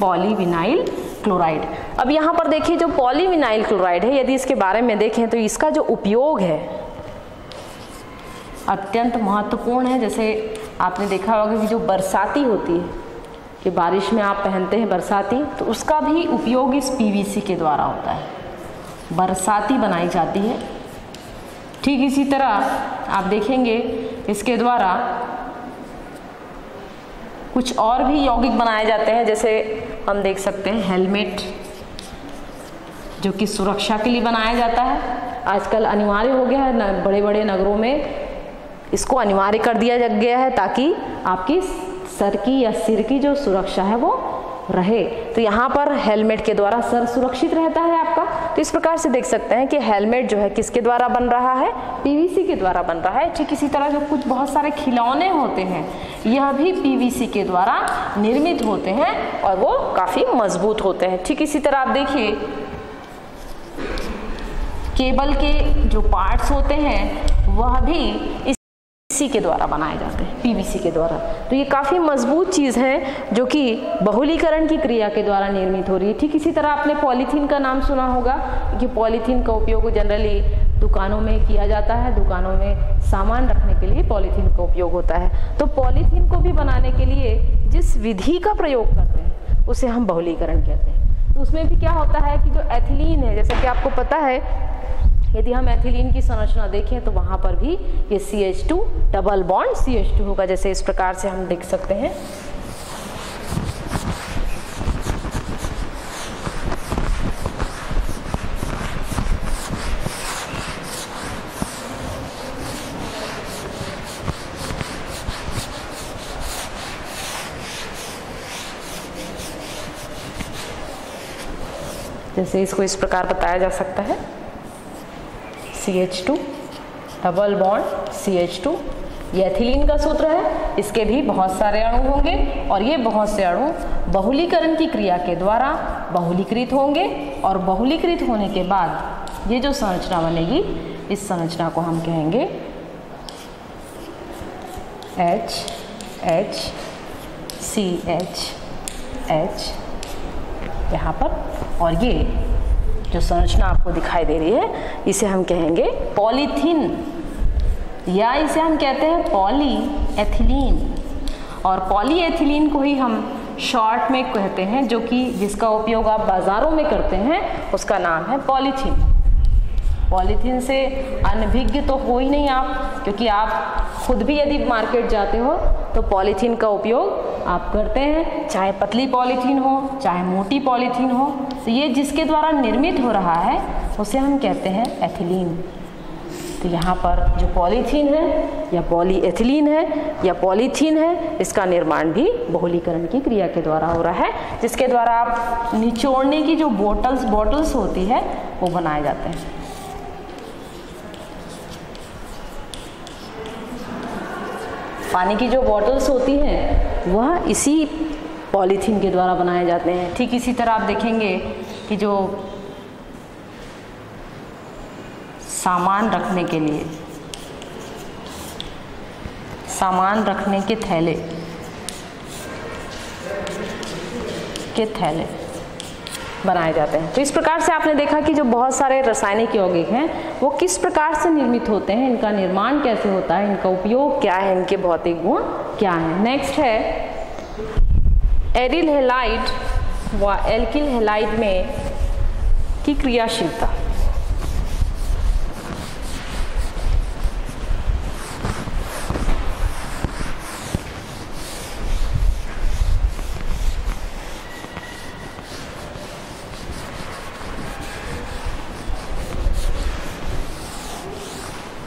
पॉलीविनाइल क्लोराइड। अब यहाँ पर देखिए जो पॉलीविनाइल क्लोराइड है, यदि इसके बारे में देखें तो इसका जो उपयोग है अत्यंत महत्वपूर्ण है। जैसे आपने देखा होगा कि जो बरसाती होती है, कि बारिश में आप पहनते हैं बरसाती, तो उसका भी उपयोग इस पीवीसी के द्वारा होता है, बरसाती बनाई जाती है। ठीक इसी तरह आप देखेंगे इसके द्वारा कुछ और भी यौगिक बनाए जाते हैं। जैसे हम देख सकते हैं हेलमेट, जो कि सुरक्षा के लिए बनाया जाता है। आजकल अनिवार्य हो गया है, बड़े बड़े नगरों में इसको अनिवार्य कर दिया गया है ताकि आपकी सर की या सिर की जो सुरक्षा है वो रहे। तो यहाँ पर हेलमेट के द्वारा सर सुरक्षित रहता है आपका। तो इस प्रकार से देख सकते हैं कि हेलमेट जो है किसके द्वारा बन रहा है, पीवीसी के द्वारा बन रहा है। ठीक इसी तरह जो कुछ बहुत सारे खिलौने होते हैं यह भी पीवीसी के द्वारा निर्मित होते हैं और वो काफ़ी मजबूत होते हैं। ठीक इसी तरह आप देखिए केबल के जो पार्ट्स होते हैं वह भी पीवीसी के द्वारा बनाए जाते हैं, पीवीसी के द्वारा। तो ये काफ़ी मजबूत चीज़ है जो कि बहुलीकरण की क्रिया के द्वारा निर्मित हो रही है। ठीक इसी तरह आपने पॉलीथीन का नाम सुना होगा कि पॉलीथीन का उपयोग जनरली दुकानों में किया जाता है, दुकानों में सामान रखने के लिए पॉलीथीन का उपयोग होता है। तो पॉलीथीन को भी बनाने के लिए जिस विधि का प्रयोग करते हैं उसे हम बहुलीकरण कहते हैं। तो उसमें भी क्या होता है कि जो एथिलीन है, जैसे कि आपको पता है यदि हम एथिलीन की संरचना देखें तो वहाँ पर भी ये C H two double bond C H two होगा। जैसे इस प्रकार से हम देख सकते हैं, जैसे इसको इस प्रकार बताया जा सकता है C H two double bond C H two. ये एथिलीन का सूत्र है, इसके भी बहुत सारे अणु होंगे और ये बहुत से अणु बहुलीकरण की क्रिया के द्वारा बहुलीकृत होंगे और बहुलीकृत होने के बाद ये जो संरचना बनेगी इस संरचना को हम कहेंगे H H C H H यहाँ पर। और ये जो संरचना आपको दिखाई दे रही है इसे हम कहेंगे पॉलीथीन, या इसे हम कहते हैं पॉलीएथिलीन। और पॉलीएथिलीन को ही हम शॉर्ट में कहते हैं, जो कि जिसका उपयोग आप बाज़ारों में करते हैं उसका नाम है पॉलीथीन। पॉलीथीन से अनभिज्ञ तो हो ही नहीं आप, क्योंकि आप खुद भी यदि मार्केट जाते हो तो पॉलीथीन का उपयोग आप करते हैं, चाहे पतली पॉलीथीन हो चाहे मोटी पॉलीथीन हो, तो ये जिसके द्वारा निर्मित हो रहा है उसे हम कहते हैं एथिलीन। तो यहाँ पर जो पॉलीथीन है या पॉलीएथिलीन है या पॉलीथीन है, इसका निर्माण भी बहुलीकरण की क्रिया के द्वारा हो रहा है, जिसके द्वारा आप निचोड़ने की जो बॉटल्स बॉटल्स होती है वो बनाए जाते हैं। पानी की जो बॉटल्स होती हैं वह इसी पॉलीथीन के द्वारा बनाए जाते हैं। ठीक इसी तरह आप देखेंगे कि जो सामान रखने के लिए सामान रखने के थैले के थैले बनाए जाते हैं। तो इस प्रकार से आपने देखा कि जो बहुत सारे रासायनिक यौगिक हैं वो किस प्रकार से निर्मित होते हैं, इनका निर्माण कैसे होता है, इनका उपयोग क्या है, इनके भौतिक गुण क्या हैं। नेक्स्ट है एरिल हैलाइड व एल्किल हैलाइड में की क्रियाशीलता।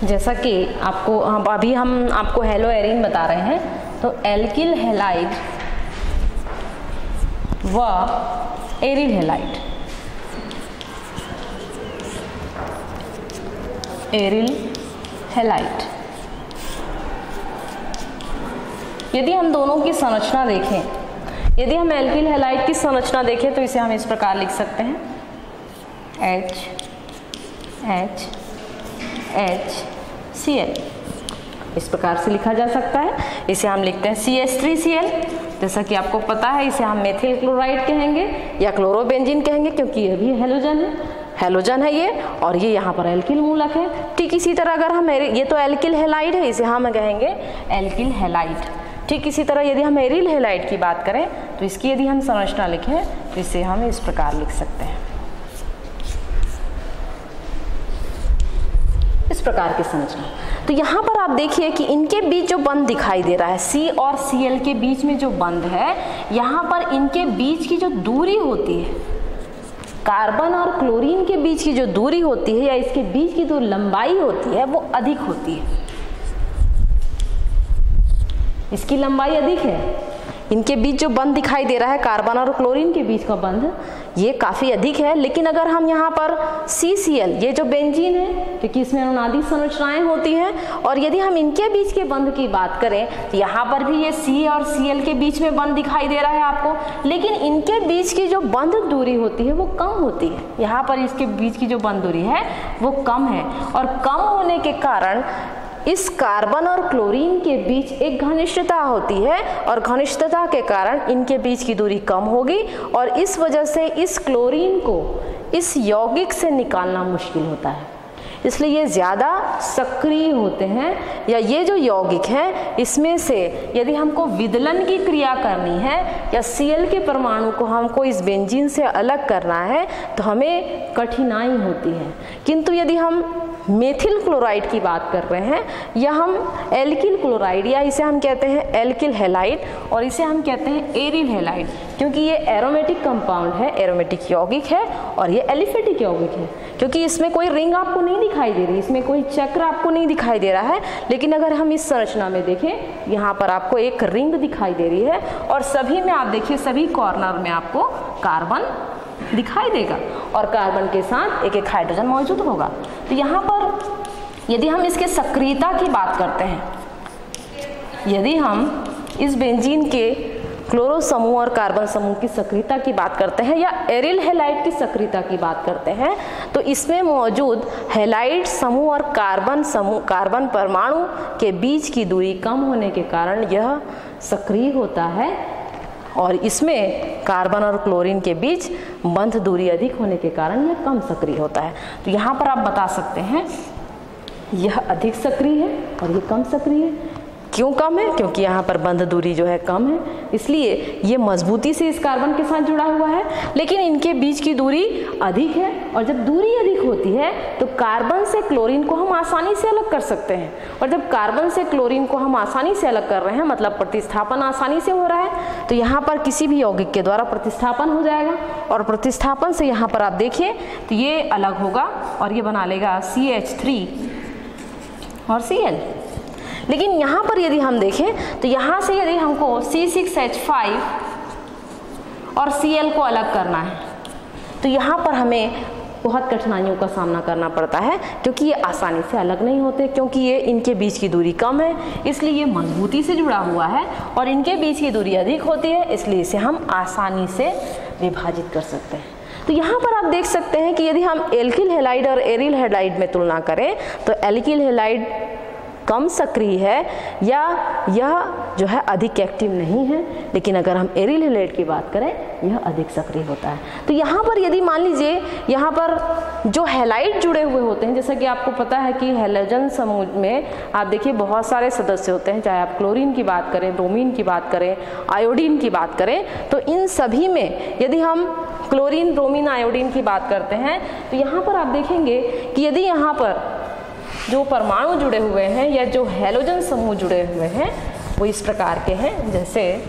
जैसा कि आपको अभी हम आपको हेलो एरिन बता रहे हैं, तो एल्किल हैलाइड व एरिल हैलाइड एरिल हैलाइड यदि हम दोनों की संरचना देखें, यदि हम एल्किल हैलाइड की संरचना देखें तो इसे हम इस प्रकार लिख सकते हैं H H H C L, इस प्रकार से लिखा जा सकता है। इसे हम लिखते हैं C S three C L, जैसा कि आपको पता है इसे हम मेथिल क्लोराइड कहेंगे या क्लोरोबेंजीन कहेंगे, क्योंकि यह भी हेलोजन है हेलोजन है ये, और ये यहाँ पर एल्किल मूलक है। ठीक इसी तरह अगर हम ये तो एल्किल हैलाइड है, इसे हम कहेंगे एल्किल हैलाइड। ठीक इसी तरह यदि हम एरिल हैलाइड की बात करें तो इसकी यदि हम संरचना लिखें तो इसे हम इस प्रकार लिख सकते हैं, इस प्रकार की संरचना। तो यहाँ पर आप देखिए कि इनके बीच जो बंध दिखाई दे रहा है, C और Cl के बीच में जो बंध है, यहाँ पर इनके बीच की जो दूरी होती है, कार्बन और क्लोरीन के बीच की जो दूरी होती है या इसके बीच की जो लंबाई होती है वो अधिक होती है। इसकी लंबाई अधिक है, इनके बीच जो बंध दिखाई दे रहा है कार्बन और क्लोरीन के बीच का बंध ये काफ़ी अधिक है। लेकिन अगर हम यहाँ पर सी सी एल, ये जो बेंजीन है क्योंकि इसमें अनुनादी संरचनाएं होती हैं, और यदि हम इनके बीच के बंध की बात करें तो यहाँ पर भी ये C और Cl के बीच में बंध दिखाई दे रहा है आपको, लेकिन इनके बीच की जो बंध दूरी होती है वो कम होती है। यहाँ पर इसके बीच की जो बंध दूरी है वो कम है, और कम होने के कारण इस कार्बन और क्लोरीन के बीच एक घनिष्ठता होती है, और घनिष्ठता के कारण इनके बीच की दूरी कम होगी, और इस वजह से इस क्लोरीन को इस यौगिक से निकालना मुश्किल होता है, इसलिए ये ज़्यादा सक्रिय होते हैं। या ये जो यौगिक हैं इसमें से यदि हमको विदलन की क्रिया करनी है या Cl के परमाणु को हमको इस बेंजीन से अलग करना है तो हमें कठिनाई होती है, किंतु यदि हम मेथिल क्लोराइड की बात कर रहे हैं या हम एल्किल क्लोराइड या इसे हम कहते हैं एल्किल हैलाइड और इसे हम कहते हैं एरिल हैलाइड, क्योंकि ये एरोमेटिक कंपाउंड है, एरोमेटिक यौगिक है, और ये एलिफेटिक यौगिक है क्योंकि इसमें कोई रिंग आपको नहीं दिखाई दे रही, इसमें कोई चक्र आपको नहीं दिखाई दे रहा है। लेकिन अगर हम इस संरचना में देखें यहाँ पर आपको एक रिंग दिखाई दे रही है, और सभी में आप देखिए सभी कॉर्नर में आपको कार्बन दिखाई देगा और कार्बन के साथ एक एक हाइड्रोजन मौजूद होगा। तो यहाँ पर यदि हम इसके सक्रियता की बात करते हैं, यदि हम इस बेंजीन के क्लोरो समूह और कार्बन समूह की सक्रियता की बात करते हैं या एरिल हैलाइड की सक्रियता की बात करते हैं, तो इसमें मौजूद हैलाइड समूह और कार्बन समूह कार्बन परमाणु के बीच की दूरी कम होने के कारण यह सक्रिय होता है, और इसमें कार्बन और क्लोरीन के बीच बंध दूरी अधिक होने के कारण यह कम सक्रिय होता है। तो यहाँ पर आप बता सकते हैं यह अधिक सक्रिय है और यह कम सक्रिय है। क्यों कम है? क्योंकि यहाँ पर बंध दूरी जो है कम है, इसलिए ये मजबूती से इस कार्बन के साथ जुड़ा हुआ है, लेकिन इनके बीच की दूरी अधिक है। और जब दूरी अधिक होती है तो कार्बन से क्लोरीन को हम आसानी से अलग कर सकते हैं। और जब कार्बन से क्लोरीन को हम आसानी से अलग कर रहे हैं मतलब प्रतिस्थापन आसानी से हो रहा है, तो यहाँ पर किसी भी यौगिक के द्वारा प्रतिस्थापन हो जाएगा। और प्रतिस्थापन से यहाँ पर आप देखिए तो ये अलग होगा और ये बना लेगा सी एच थ्री और सी एल। लेकिन यहाँ पर यदि हम देखें तो यहाँ से यदि हमको सी सिक्स एच फाइव और Cl को अलग करना है तो यहाँ पर हमें बहुत कठिनाइयों का सामना करना पड़ता है, क्योंकि ये आसानी से अलग नहीं होते, क्योंकि ये इनके बीच की दूरी कम है, इसलिए ये मजबूती से जुड़ा हुआ है। और इनके बीच की दूरी अधिक होती है, इसलिए इसे हम आसानी से विभाजित कर सकते हैं। तो यहाँ पर आप देख सकते हैं कि यदि हम एल्किल हैलाइड और एरिल हैलाइड में तुलना करें तो एल्किल हैलाइड कम सक्रिय है या यह जो है अधिक एक्टिव नहीं है, लेकिन अगर हम एरिल हैलाइड की बात करें यह अधिक सक्रिय होता है। तो यहाँ पर यदि मान लीजिए यहाँ पर जो हैलाइड जुड़े हुए होते हैं, जैसा कि आपको पता है कि हैलोजन समूह में आप देखिए बहुत सारे सदस्य होते हैं, चाहे आप क्लोरीन की बात करें, ब्रोमीन की बात करें, आयोडीन की बात करें, तो इन सभी में यदि हम क्लोरीन, ब्रोमीन, आयोडीन की बात करते हैं तो यहाँ पर आप देखेंगे कि यदि यहाँ पर जो परमाणु जुड़े हुए हैं या जो हैलोजन समूह जुड़े हुए हैं वो इस प्रकार के हैं, जैसे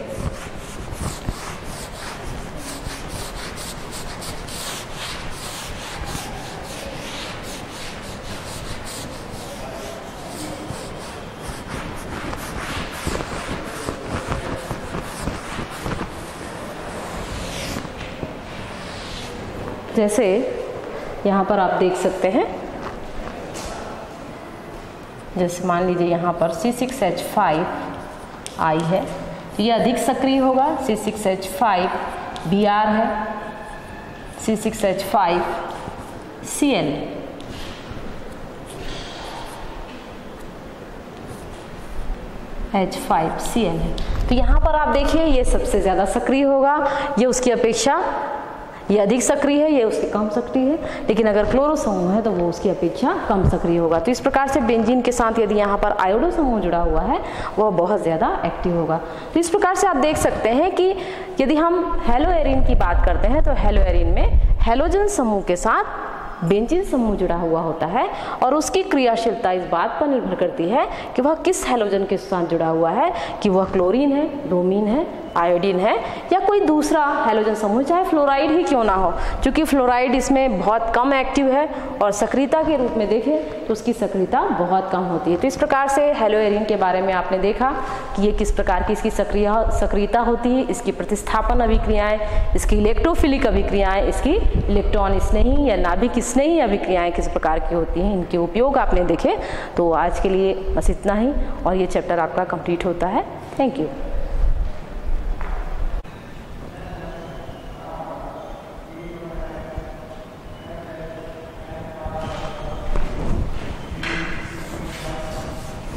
जैसे यहाँ पर आप देख सकते हैं, जैसे मान लीजिए यहाँ पर C six H five I है तो यह अधिक सक्रिय होगा, C six H five B R है, C six H five C L. H five C L है तो यहाँ पर आप देखिए ये सबसे ज़्यादा सक्रिय होगा, ये उसकी अपेक्षा ये अधिक सक्रिय है, ये उसके कम सक्रिय है, लेकिन अगर क्लोरो समूह है तो वो उसकी अपेक्षा कम सक्रिय होगा। तो इस प्रकार से बेंजीन के साथ यदि यहाँ पर आयोडो समूह जुड़ा हुआ है वो बहुत ज़्यादा एक्टिव होगा। तो इस प्रकार से आप देख सकते हैं कि यदि हम हेलोएरिन की बात करते हैं तो हेलोएरिन में हेलोजन समूह के साथ बेंजीन समूह जुड़ा हुआ होता है और उसकी क्रियाशीलता इस बात पर निर्भर करती है कि वह किस हैलोजन के साथ जुड़ा हुआ है, कि वह क्लोरीन है, ब्रोमीन है, आयोडीन है या कोई दूसरा हैलोजन समूह, चाहे फ्लोराइड ही क्यों ना हो, क्योंकि फ्लोराइड इसमें बहुत कम एक्टिव है और सक्रियता के रूप में देखें तो उसकी सक्रियता बहुत कम होती है। तो इस प्रकार से हेलोएरिन के बारे में आपने देखा कि ये किस प्रकार की इसकी सक्रिय सक्रियता होती है, इसकी प्रतिस्थापन अभिक्रियाएँ, इसकी इलेक्ट्रोफिलिक अभिक्रियाएँ, इसकी इलेक्ट्रॉन स्नेही या नाभिक स्नेही अभिक्रियाएँ किस प्रकार की होती हैं, इनके उपयोग आपने देखे। तो आज के लिए बस इतना ही और ये चैप्टर आपका कंप्लीट होता है। Thank you.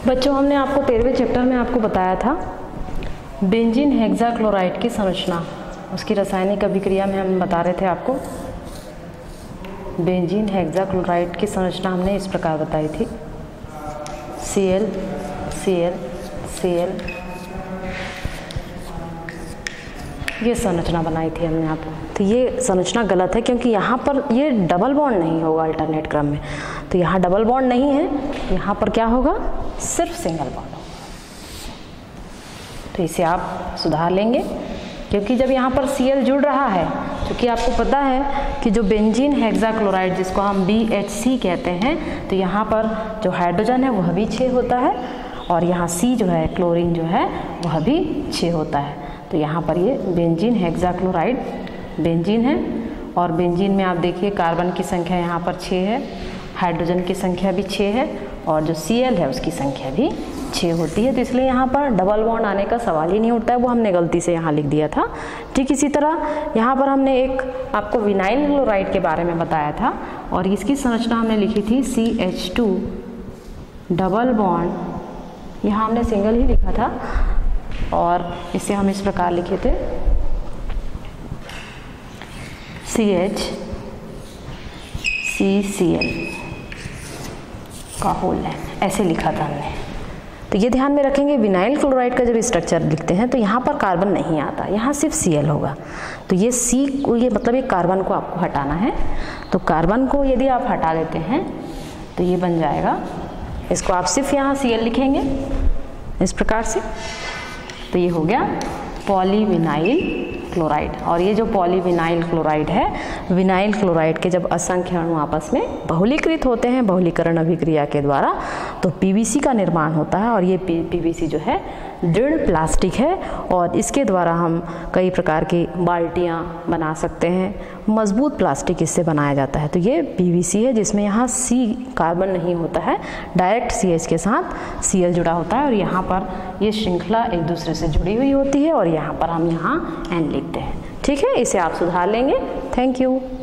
बच्चों, हमने आपको तेरहवें चैप्टर में आपको बताया था बेंजीन हेक्साक्लोराइड की संरचना, उसकी रासायनिक अभिक्रिया में हम बता रहे थे आपको बेंजीन हेक्साक्लोराइड की संरचना हमने इस प्रकार बताई थी Cl, Cl, Cl ये संरचना बनाई थी हमने आपको। तो ये संरचना गलत है क्योंकि यहाँ पर ये डबल बॉन्ड नहीं होगा अल्टरनेट क्रम में, तो यहाँ डबल बॉन्ड नहीं है, यहाँ पर क्या होगा सिर्फ सिंगल बॉन्ड होगा। तो इसे आप सुधार लेंगे क्योंकि जब यहाँ पर Cl जुड़ रहा है, क्योंकि आपको पता है कि जो बेंजीन हेक्साक्लोराइड जिसको हम बी एच सी कहते हैं तो यहाँ पर जो हाइड्रोजन है वह भी छः होता है और यहाँ C जो है क्लोरीन जो है वह भी छः होता है। तो यहाँ पर ये बेंजीन हेक्साक्लोराइड बेंजीन है और बेंजीन में आप देखिए कार्बन की संख्या यहाँ पर छः है, हाइड्रोजन की संख्या भी छः है और जो Cl है उसकी संख्या भी छः होती है, तो इसलिए यहाँ पर डबल बॉन्ड आने का सवाल ही नहीं उठता है, वो हमने गलती से यहाँ लिख दिया था। ठीक इसी तरह यहाँ पर हमने एक आपको विनाइल क्लोराइड के बारे में बताया था और इसकी संरचना हमने लिखी थी C H two double bond, यहाँ हमने सिंगल ही लिखा था और इसे हम इस प्रकार लिखे थे C H C C L का होल है, ऐसे लिखा था हमने। तो ये ध्यान में रखेंगे। विनाइल क्लोराइड का जब स्ट्रक्चर लिखते हैं तो यहाँ पर कार्बन नहीं आता, यहाँ सिर्फ सीएल होगा। तो ये सी को, ये मतलब ये कार्बन को आपको हटाना है। तो कार्बन को यदि आप हटा देते हैं तो ये बन जाएगा, इसको आप सिर्फ यहाँ सीएल लिखेंगे इस प्रकार से। तो ये हो गया पॉलीविनाइल क्लोराइड। और ये जो पॉलीविनाइल क्लोराइड है, विनाइल क्लोराइड के जब असंख्य अणु आपस में बहुलीकृत होते हैं बहुलीकरण अभिक्रिया के द्वारा, तो पीवीसी का निर्माण होता है। और ये पीवीसी जो है दृढ़ प्लास्टिक है, और इसके द्वारा हम कई प्रकार की बाल्टियाँ बना सकते हैं। मजबूत प्लास्टिक इससे बनाया जाता है। तो ये पीवीसी है जिसमें यहाँ सी कार्बन नहीं होता है, डायरेक्ट सीएच के साथ सीएल जुड़ा होता है। और यहाँ पर ये श्रृंखला एक दूसरे से जुड़ी हुई होती है, और यहाँ पर हम यहाँ एन लिखते हैं। ठीक है, इसे आप सुधार लेंगे। Thank you.